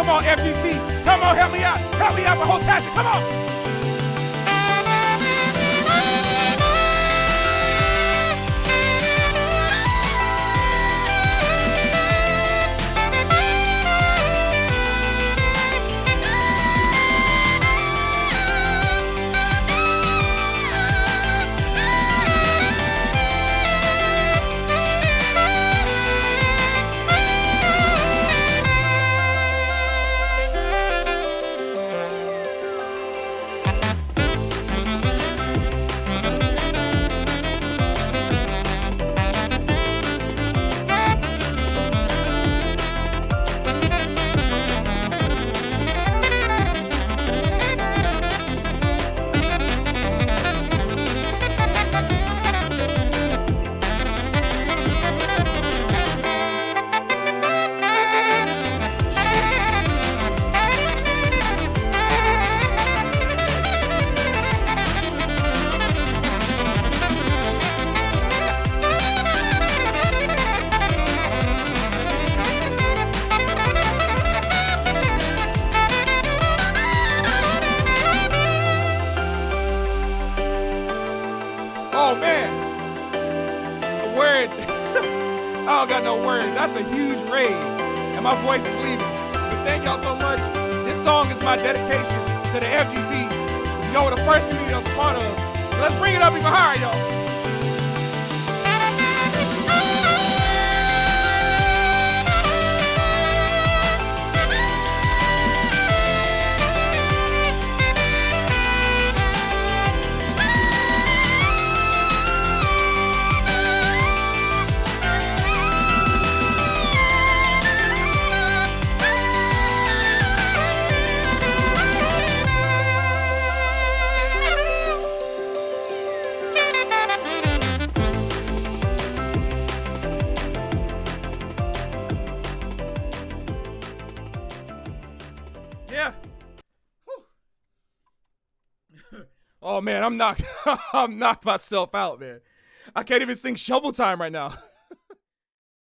Come on, FGC. Come on, help me out. Help me out with Hotashi. Come on. Oh man, the words, I don't got no words. That's a huge rave, and my voice is leaving. But thank y'all so much. This song is my dedication to the FGC. You know, the first community I was part of. So let's bring it up even higher, y'all. Yeah. Oh man, I'm knocked myself out, man. I can't even sing Shovel Time right now.